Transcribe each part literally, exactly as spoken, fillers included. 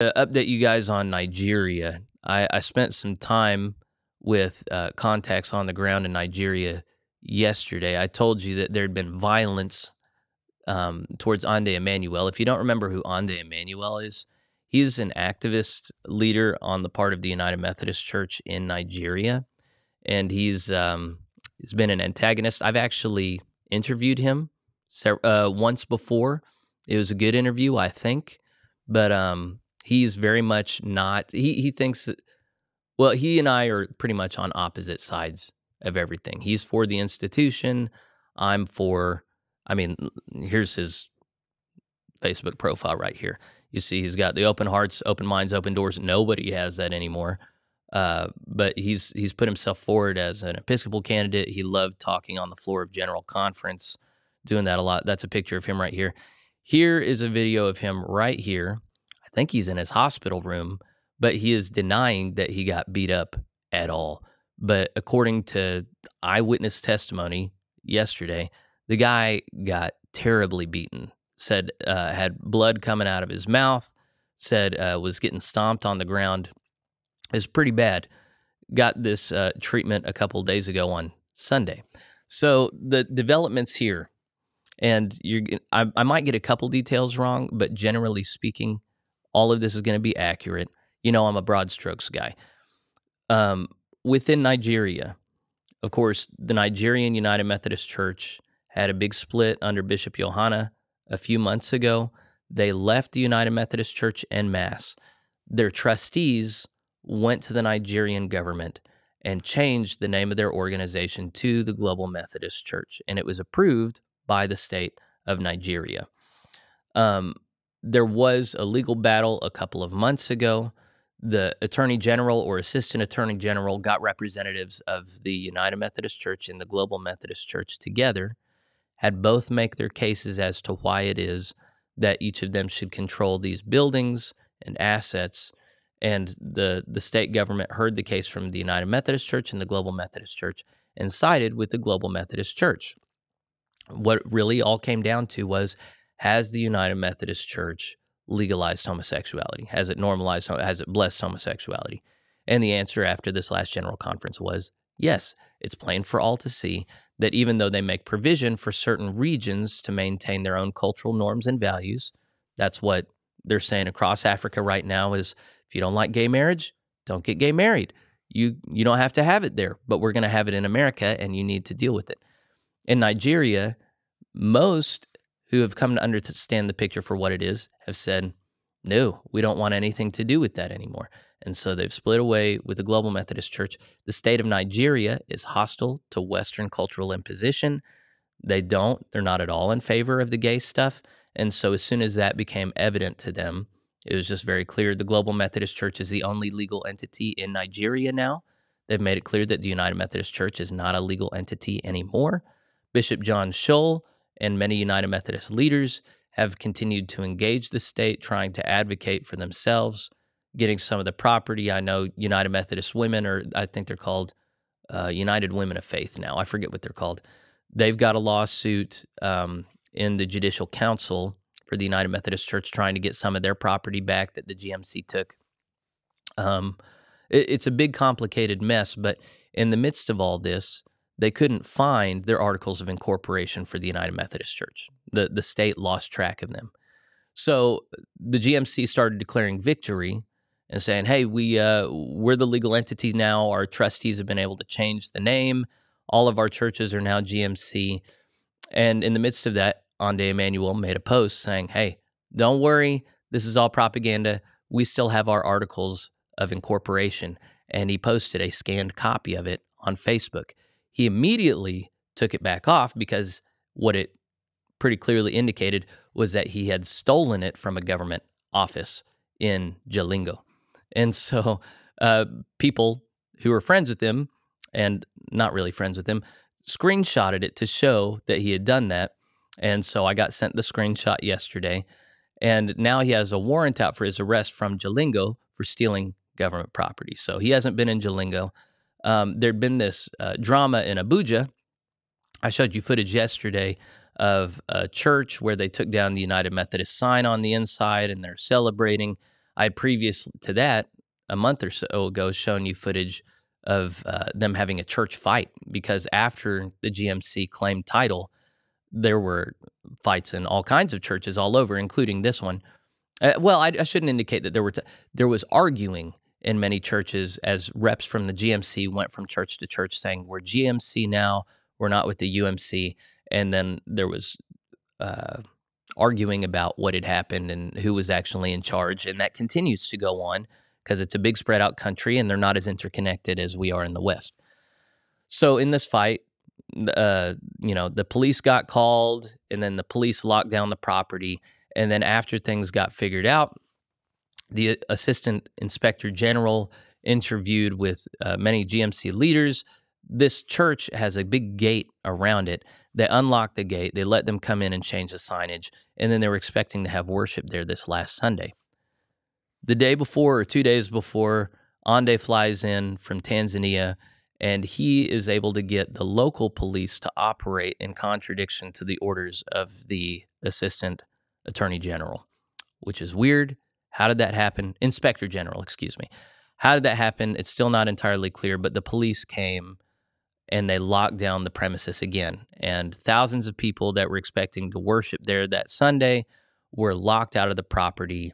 To update you guys on Nigeria, I, I spent some time with uh, contacts on the ground in Nigeria yesterday. I told you that there had been violence um, towards Ande Emmanuel. If you don't remember who Ande Emmanuel is, he is an activist leader on the part of the United Methodist Church in Nigeria, and he's um, he's been an antagonist. I've actually interviewed him uh, once before. It was a good interview, I think, but um. He's very much not, he, he thinks that, well, he and I are pretty much on opposite sides of everything. He's for the institution. I'm for, I mean, here's his Facebook profile right here. You see, he's got the open hearts, open minds, open doors. Nobody has that anymore. Uh, but he's, he's put himself forward as an Episcopal candidate. He loved talking on the floor of General Conference, doing that a lot. That's a picture of him right here. Here is a video of him right here. I think he's in his hospital room, but he is denying that he got beat up at all. But according to eyewitness testimony yesterday, the guy got terribly beaten, said uh, had blood coming out of his mouth, said uh, was getting stomped on the ground. It was pretty bad. Got this uh, treatment a couple days ago on Sunday. So the developments here, and you're, I, I might get a couple details wrong, but generally speaking, all of this is going to be accurate. You know, I'm a broad strokes guy. Um, within Nigeria, of course, the Nigerian United Methodist Church had a big split under Bishop Johanna a few months ago. They left the United Methodist Church en masse. Their trustees went to the Nigerian government and changed the name of their organization to the Global Methodist Church, and it was approved by the state of Nigeria. Um... There was a legal battle a couple of months ago. The Attorney General or Assistant Attorney General got representatives of the United Methodist Church and the Global Methodist Church together, had both make their cases as to why it is that each of them should control these buildings and assets. And the, the state government heard the case from the United Methodist Church and the Global Methodist Church and sided with the Global Methodist Church. What really all came down to was, has the United Methodist Church legalized homosexuality? Has it normalized, has it blessed homosexuality? And the answer after this last General Conference was yes. It's plain for all to see that even though they make provision for certain regions to maintain their own cultural norms and values, that's what they're saying across Africa right now is, if you don't like gay marriage, don't get gay married. You, you don't have to have it there, but we're going to have it in America, and you need to deal with it. In Nigeria, most who have come to understand the picture for what it is, have said, no, we don't want anything to do with that anymore. And so they've split away with the Global Methodist Church. The state of Nigeria is hostile to Western cultural imposition. They don't, they're not at all in favor of the gay stuff. And so as soon as that became evident to them, it was just very clear the Global Methodist Church is the only legal entity in Nigeria now. They've made it clear that the United Methodist Church is not a legal entity anymore. Bishop John Scholl and many United Methodist leaders have continued to engage the state, trying to advocate for themselves, getting some of the property. I know United Methodist women, or I think they're called uh, United Women of Faith now. I forget what they're called. They've got a lawsuit um, in the Judicial Council for the United Methodist Church trying to get some of their property back that the G M C took. Um, it, it's a big, complicated mess, but in the midst of all this, they couldn't find their articles of incorporation for the United Methodist Church. The, the state lost track of them. So the G M C started declaring victory and saying, hey, we, uh, we're the legal entity now. Our trustees have been able to change the name. All of our churches are now G M C. And in the midst of that, Ande Emmanuel made a post saying, hey, don't worry. This is all propaganda. We still have our articles of incorporation. And he posted a scanned copy of it on Facebook. He immediately took it back off because what it pretty clearly indicated was that he had stolen it from a government office in Jalingo. And so uh, people who were friends with him and not really friends with him screenshotted it to show that he had done that. And so I got sent the screenshot yesterday. And now he has a warrant out for his arrest from Jalingo for stealing government property. So he hasn't been in Jalingo. Um, there'd been this uh, drama in Abuja. I showed you footage yesterday of a church where they took down the United Methodist sign on the inside and they're celebrating. I previous to that, a month or so ago, shown you footage of uh, them having a church fight, because after the G M C claimed title, there were fights in all kinds of churches all over, including this one. Uh, well, I, I shouldn't indicate that there were t there was arguing in many churches as reps from the G M C went from church to church saying, we're G M C now, we're not with the U M C. And then there was uh, arguing about what had happened and who was actually in charge. And that continues to go on because it's a big spread out country and they're not as interconnected as we are in the West. So in this fight, uh, you know, the police got called, and then the police locked down the property. And then after things got figured out, the Assistant Inspector General interviewed with uh, many G M C leaders. This church has a big gate around it. They unlocked the gate. They let them come in and change the signage. And then they were expecting to have worship there this last Sunday. The day before, or two days before, Ande flies in from Tanzania, and he is able to get the local police to operate in contradiction to the orders of the Assistant Attorney General, which is weird. How did that happen? Inspector General, excuse me. How did that happen? It's still not entirely clear, but the police came and they locked down the premises again. And thousands of people that were expecting to worship there that Sunday were locked out of the property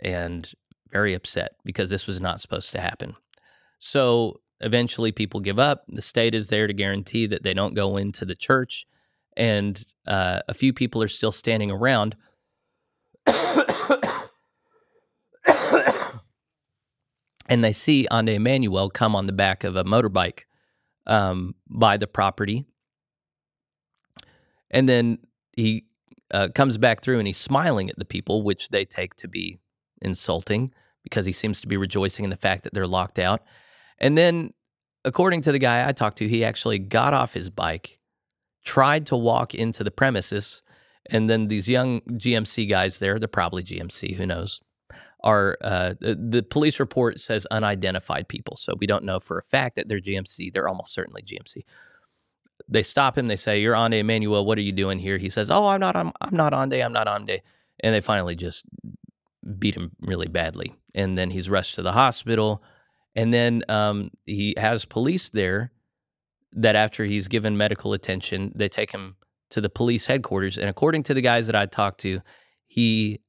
and very upset because this was not supposed to happen. So eventually people give up. The state is there to guarantee that they don't go into the church. And uh, a few people are still standing around. And they see Ande Emmanuel come on the back of a motorbike um, by the property. And then he uh, comes back through and he's smiling at the people, which they take to be insulting because he seems to be rejoicing in the fact that they're locked out. And then, according to the guy I talked to, he actually got off his bike, tried to walk into the premises, and then these young G M C guys there, they're probably G M C, who knows, Are uh, the police report says unidentified people, so we don't know for a fact that they're G M C. They're almost certainly G M C. They stop him. They say, "You're Ande Emmanuel. What are you doing here?" He says, "Oh, I'm not. I'm, I'm not Ande. I'm not Ande." And they finally just beat him really badly, and then he's rushed to the hospital. And then um, he has police there. That after he's given medical attention, they take him to the police headquarters. And according to the guys that I talked to, he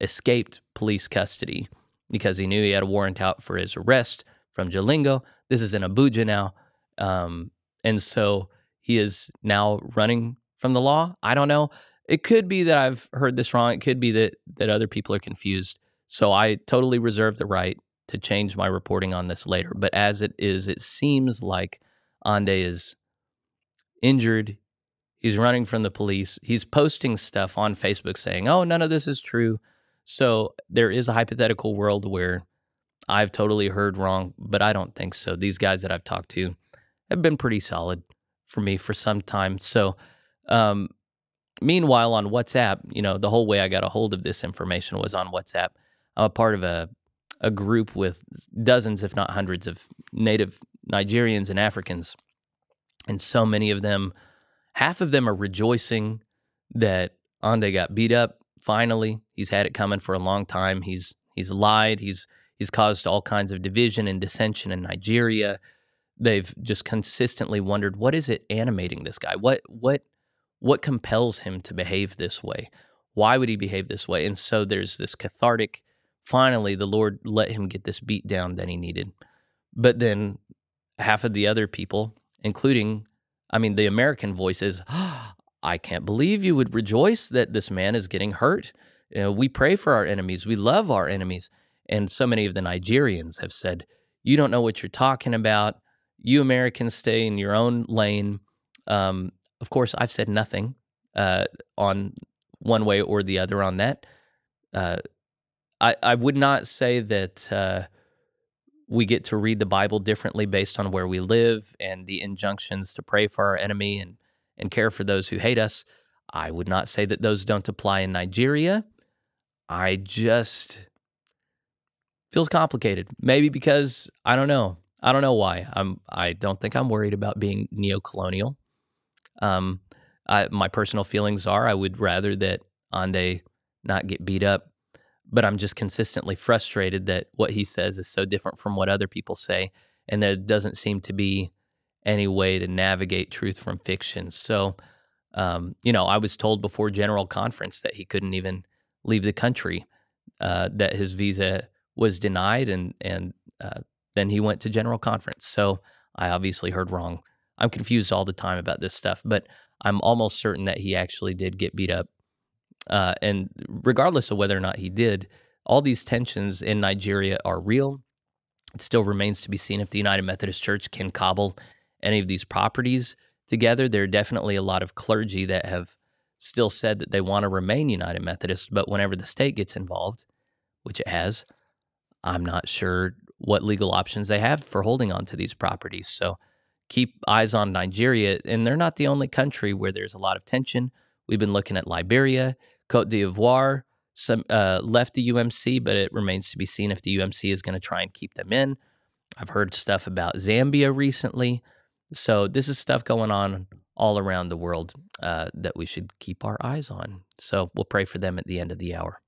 escaped police custody because he knew he had a warrant out for his arrest from Jalingo. This is in Abuja now. Um, and so he is now running from the law. I don't know. It could be that I've heard this wrong. It could be that, that other people are confused. So I totally reserve the right to change my reporting on this later. But as it is, it seems like Ande is injured. He's running from the police. He's posting stuff on Facebook saying, oh, none of this is true. So there is a hypothetical world where I've totally heard wrong, but I don't think so. These guys that I've talked to have been pretty solid for me for some time. So um, meanwhile, on WhatsApp, you know, the whole way I got a hold of this information was on WhatsApp. I'm a part of a, a group with dozens, if not hundreds, of native Nigerians and Africans. And so many of them, half of them are rejoicing that Ande got beat up. Finally, he's had it coming for a long time. He's he's lied. He's he's caused all kinds of division and dissension in Nigeria. They've just consistently wondered, what is it animating this guy? What what what compels him to behave this way? Why would he behave this way? And so there's this cathartic, finally, the Lord let him get this beat down that he needed. But then half of the other people, including, I mean, the American voice is, oh, I can't believe you would rejoice that this man is getting hurt. You know, we pray for our enemies. We love our enemies. And so many of the Nigerians have said, you don't know what you're talking about. You Americans stay in your own lane. Um, of course, I've said nothing uh, on one way or the other on that. Uh, I, I would not say that uh, we get to read the Bible differently based on where we live and the injunctions to pray for our enemy and and care for those who hate us. I would not say that those don't apply in Nigeria. I just, feels complicated. Maybe because, I don't know. I don't know why. I'm, I don't think I'm worried about being neo-colonial. Um, I, my personal feelings are I would rather that Ande not get beat up. but I'm just consistently frustrated that what he says is so different from what other people say, and there doesn't seem to be any way to navigate truth from fiction. So, um, you know, I was told before General Conference that he couldn't even leave the country, uh, that his visa was denied, and and uh, then he went to General Conference. So I obviously heard wrong. I'm confused all the time about this stuff, but I'm almost certain that he actually did get beat up. Uh, and regardless of whether or not he did, all these tensions in Nigeria are real. It still remains to be seen if the United Methodist Church can cobble any of these properties together. There are definitely a lot of clergy that have still said that they want to remain United Methodist, but whenever the state gets involved, which it has, I'm not sure what legal options they have for holding on to these properties. So keep eyes on Nigeria, and they're not the only country where there's a lot of tension. We've been looking at Liberia, Côte d'Ivoire, some uh, left the U M C, but it remains to be seen if the U M C is going to try and keep them in. I've heard stuff about Zambia recently. So this is stuff going on all around the world uh, that we should keep our eyes on. So we'll pray for them at the end of the hour.